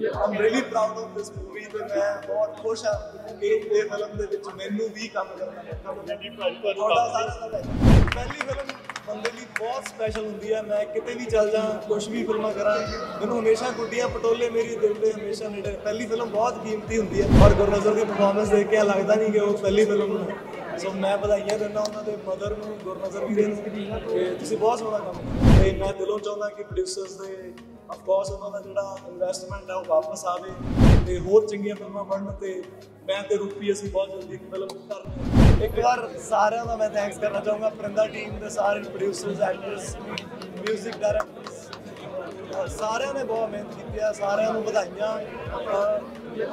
I'm really proud of this movie ਤੇ ਮੈਂ ਬਹੁਤ ਖੁਸ਼ ਹਾਂ ਕਿ ਇਹ ਫਿਲਮ ਦੇ ਵਿੱਚ ਮੈਨੂੰ ਵੀ ਕੰਮ ਕਰਨਾ ਦਿੱਤਾ ਮੈਨੂੰ ਪਹਿਲੀ ਫਿਲਮ ਬੰਦੇ ਲਈ ਬਹੁਤ ਸਪੈਸ਼ਲ ਹੁੰਦੀ ਹੈ ਮੈਂ ਕਿਤੇ ਵੀ ਚੱਲ ਜਾਂ ਕੁਝ ਵੀ ਫਿਲਮਾਂ ਕਰਾਂ ਮੈਨੂੰ ਹਮੇਸ਼ਾ ਗੁੱਡੀਆਂ ਪਟੋਲੇ ਮੇਰੀ ਦਿਲ ਦੇ ਹਮੇਸ਼ਾ ਨੇੜੇ ਪਹਿਲੀ ਫਿਲਮ ਬਹੁਤ ਕੀਮਤੀ ਹੁੰਦੀ ਹੈ ਔਰ ਗੁਰਨਾਮ ਸਰ ਦੀ ਪਰਫਾਰਮੈਂਸ ਦੇਖ ਕੇ ਲੱਗਦਾ ਨਹੀਂ ਕਿ ਉਹ ਪਹਿਲੀ ਫਿਲਮ ਹੈ ਸੋ ਮੈਂ ਵਧਾਈਆਂ ਦਿੰਦਾ ਉਹਨਾਂ ਦੇ ਮਦਰ ਨੂੰ ਗੁਰਨਾਮ ਸਰ ਵੀਰੇ ਨੂੰ ਕਿ ਤੁਸੀਂ ਬਹੁਤ ਸੋਹਣਾ ਕੰਮ ਤੇ ਮੈਂ ਦਿਲੋਂ ਚਾਹੁੰਦਾ ਕਿ ਪ੍ਰੋਡਿਊਸਰਸ ਦੇ ऑफ कोर्स उन्होंने जोड़ा इन्वेस्टमेंट है वो वापस आवे तो होर चंगी फिल्म बनने तो मैं तो रूपी असी बहुत जल्दी फिल्म कर एक बार सारे का मैं थैंक्स करना चाहूँगा परिंदा टीम के सारे प्रोड्यूसर्स एक्टर्स म्यूजिक डायरेक्टर्स सारे ने बहुत मेहनत की सारे बधाइयाँ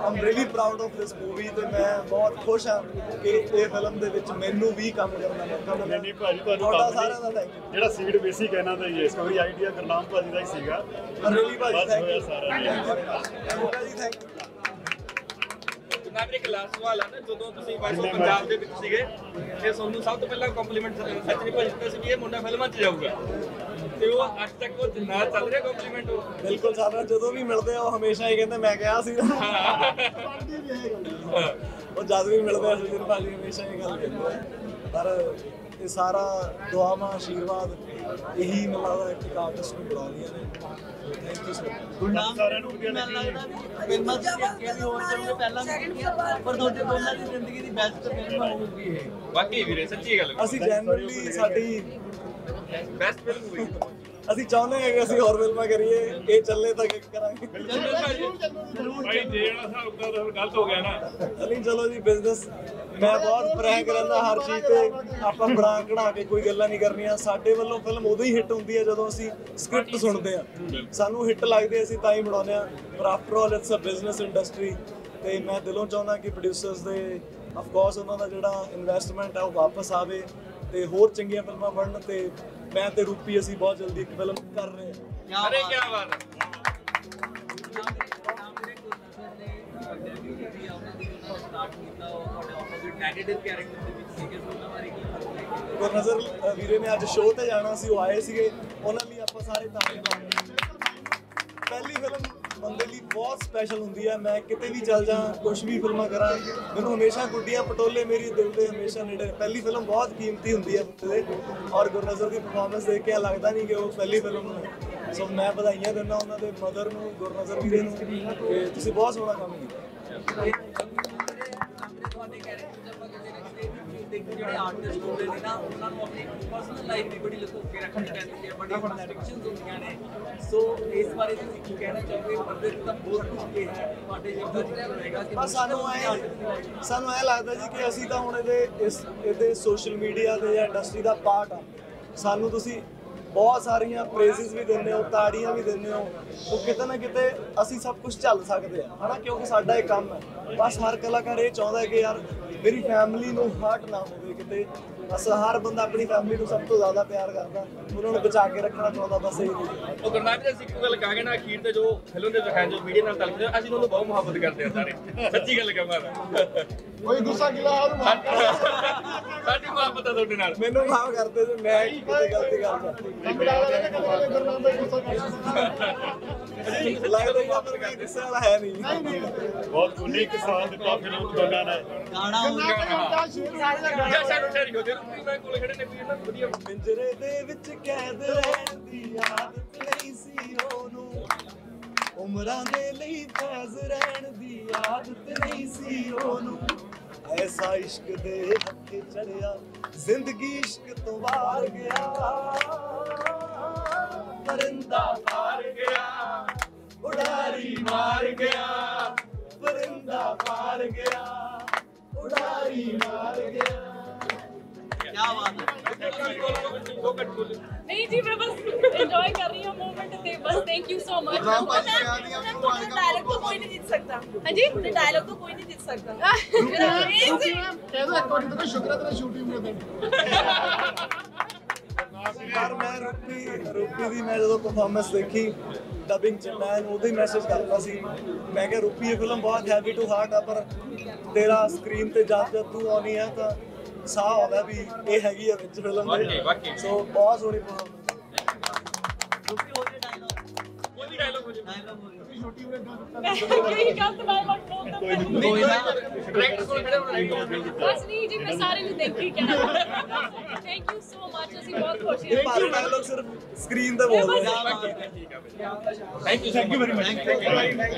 I'm really proud of this movie तो मैं बहुत खुश हाँ कि ये फिल्म के मैनू भी काम करना जो सीड बेसिक है स्टोरी आइडिया गुरनाम भाजी का ही सीगा थैंक यू एक लास्ट सवाल है ना जो पंजाब के सीगे सोनू सब तो पहला कॉम्पलीमेंट सचनी भाजी दिता सी भी ये मुंडा फिल्मां च जाऊगा ਤੇ ਉਹ ਅੱਜ ਤੱਕ ਉਹ ਜਿੰਨਾ ਚੱਲ ਰਿਹਾ ਕੰਪਲੀਮੈਂਟ ਉਹ ਬਿਲਕੁਲ ਚੱਲ ਰਿਹਾ ਜਦੋਂ ਵੀ ਮਿਲਦੇ ਆ ਉਹ ਹਮੇਸ਼ਾ ਹੀ ਕਹਿੰਦੇ ਮੈਂ ਕਿਹਾ ਸੀ ਉਹ ਜਦ ਵੀ ਮਿਲਦੇ ਆ ਸੁਜਨ ਭਾਜੀ ਹਮੇਸ਼ਾ ਇਹ ਗੱਲ ਕਹਿੰਦੇ ਆ ਪਰ ਇਹ ਸਾਰਾ ਦੁਆਵਾਂ ਆਸ਼ੀਰਵਾਦ ਇਹੀ ਮਤਲਬ ਇੱਕ ਆਰਟਿਸਟ ਨੂੰ ਬੁਲਾਉਂਦੀਆਂ ਨੇ ਥੈਂਕ ਯੂ ਸਰ ਗੁਰਨਾਮ ਸਾਰਿਆਂ ਨੂੰ ਵਧੀਆ ਲੱਗਦਾ ਫਿਲਮਾਂ ਦੇਖਿਆ ਵੀ ਹੋਰ ਚਾਹੁੰਗੇ ਪਹਿਲਾਂ ਪਰ ਤੁਹਾਡੇ ਦੋਨਾਂ ਦੀ ਜ਼ਿੰਦਗੀ ਦੀ ਬੈਸਟ ਫਿਲਮ ਹੋਊਗੀ ਇਹ ਬਾਕੀ ਵੀਰੇ ਸੱਚੀ ਗੱਲ ਅਸੀਂ ਜੈਨੂਇਨਲੀ ਸਾਡੀ बेस्ट फिल्म हुई ਅਸੀਂ ਚਾਹੁੰਦੇ ਹਾਂ ਕਿ ਅਸੀਂ ਹੋਰ ਫਿਲਮਾਂ ਕਰੀਏ ਇਹ ਚੱਲੇ ਤਾਂ ਕਰਾਂਗੇ ਭਾਈ ਜਿਹੜਾ ਸਾਡਾ ਉਦਾਂ ਗਲਤ ਹੋ ਗਿਆ ਨਾ ਨਹੀਂ ਚਲੋ ਜੀ ਬਿਜ਼ਨਸ ਮੈਂ ਬਹੁਤ ਫਰੈਂਕ ਰਹਿੰਦਾ ਹਰ ਚੀਜ਼ ਤੇ ਆਪਾਂ ਬੜਾ ਕਢਾ ਕੇ ਕੋਈ ਗੱਲਾਂ ਨਹੀਂ ਕਰਨੀਆਂ ਸਾਡੇ ਵੱਲੋਂ ਫਿਲਮ ਉਦੋਂ ਹੀ ਹਿੱਟ ਹੁੰਦੀ ਹੈ ਜਦੋਂ ਅਸੀਂ ਸਕ੍ਰਿਪਟ ਸੁਣਦੇ ਆ ਸਾਨੂੰ ਹਿੱਟ ਲੱਗਦੇ ਅਸੀਂ ਤਾਂ ਹੀ ਬਣਾਉਂਦੇ ਆ ਪਰ after all it's a business industry ਤੇ ਮੈਂ ਦਿਲੋਂ ਚਾਹੁੰਦਾ ਕਿ ਪ੍ਰੋਡਿਊਸਰਸ ਦੇ ਆਫ ਕੋਰਸ ਉਹਨਾਂ ਦਾ ਜਿਹੜਾ ਇਨਵੈਸਟਮੈਂਟ ਆ ਉਹ ਵਾਪਸ ਆਵੇ ਤੇ ਹੋਰ ਚੰਗੀਆਂ ਫਿਲਮਾਂ ਬਣਨ ਤੇ मैं तो रूपी असी बहुत जल्दी एक फिल्म कर रहे हैं अरे क्या बात है गुरनाम सर वीरे ने आज शो ते जाना सी वो आए सी उन्हां लई आपां सारे ताने मारने पहली फिल्म बंदे लिए बहुत स्पैशल होंगी है मैं कितने भी चल जा कुछ भी फिल्म करा मैंने हमेशा गुड्डियाँ पटोले मेरी दिल के हमेशा नेड़े पहली फिल्म बहुत कीमती होंगी है और गुरनाम सर की परफॉर्मेंस देख के लगता नहीं कि वो पहली फिल्म है सो मैं बधाइयाँ दिना उन्होंने मदर को गुरनाम सर भी तुम बहुत सोहना काम ਸਾਨੂੰ ਇਹ ਲੱਗਦਾ ਜੀ ਕਿ ਅਸੀਂ ਤਾਂ ਹੁਣ ਇਹਦੇ ਸੋਸ਼ਲ ਮੀਡੀਆ ਦੇ ਜਾਂ ਇੰਡਸਟਰੀ ਦਾ ਪਾਰਟ ਆ ਸਾਨੂੰ ਤੁਸੀਂ बहुत सारिया प्रेजिज भी देने हो ताड़ियाँ भी देने हो तो कितने ना कितने असी सब कुछ झल सकते हैं है ना क्योंकि साडा एक काम है बस हर कलाकार ये चाहता है कि यार मेरी फैमिली को हर्ट ना हो किते बस हर बंदा अपनी फैमिली को सब तो ज़्यादा प्यार करता उन्होंने बचा के रखना चाहता बस यही तो गुरनाम जी एक गल कह ना अखीर से जो फिल्म के दिखाए जो मीडिया नाल तलक असीं उन्होंने बहुत मुहब्बत करते हैं सारे सच्ची गल कहना कोई गुस्सा गिला ਮੈਨੂੰ ਮਾਫ ਕਰਦੇ ਜੇ ਮੈਂ ਕਿਤੇ ਗਲਤੀ ਕਰ ਦਿੱਤੀ ਲੱਗਦਾ ਹੀ ਆਪਰ ਕਰ ਦਿੱਤਾ ਵਾਲਾ ਹੈ ਨਹੀਂ ਬਹੁਤ ਉਨੀਕ ਸਾਲ ਦੇ ਪਾ ਫਿਲਮ ਦੋਨਾਂ ਨੇ ਗਾਣਾ ਜਸ਼ਨ ਉੱਠੇ ਰਿਓ ਤੇ ਰੂਪੀ ਮੈਂ ਕੋਲ ਖੜੇ ਨੇ ਵੀਰ ਨਾਲ ਵਧੀਆ ਪਿੰਜਰੇ ਦੇ ਵਿੱਚ ਕੈਦ ਰਹਿਣ ਦੀ ਆਦਤ ਨਹੀਂ ਸੀ ਉਹਨੂੰ ਉਮਰਾਂ ਦੇ ਲਈ ਫੈਜ਼ ਰਹਿਣ ਦੀ ਆਦਤ ਨਹੀਂ ਸੀ ਉਹਨੂੰ ऐसा इश्क दे हके चढ़िया जिंदगी इश्क तो वार गया परिंदा पार गया उड़ारी मार गया परिंदा पार गया उड़ारी मार गया क्या बात है नहीं जी मैं बस एंजॉय कर रही हूं मोमेंट थे बस thank you so much dialogue तो कोई नहीं जीत सकता हां जी डायलॉग तो कोई नहीं जीत सकता मेरा तेरा अकॉर्डिंग तो शुक्र तेरा शूटिंग में था यार मैं रूपी दी मैं जब परफॉर्मेंस देखी डबिंग च मैं उदे मैसेज करता सी मैं कह रूपी ये फिल्म बहुत हैवी टू हार्ट है पर तेरा स्क्रीन पे जब जब तू आनी है तो साह आता भी ये हैगी है विच फिल्म दे सो बहुत सोहनी परफॉर्मेंस रूपी हो गया डायलॉग कोई भी डायलॉग हो गया थैंक यू सो मच।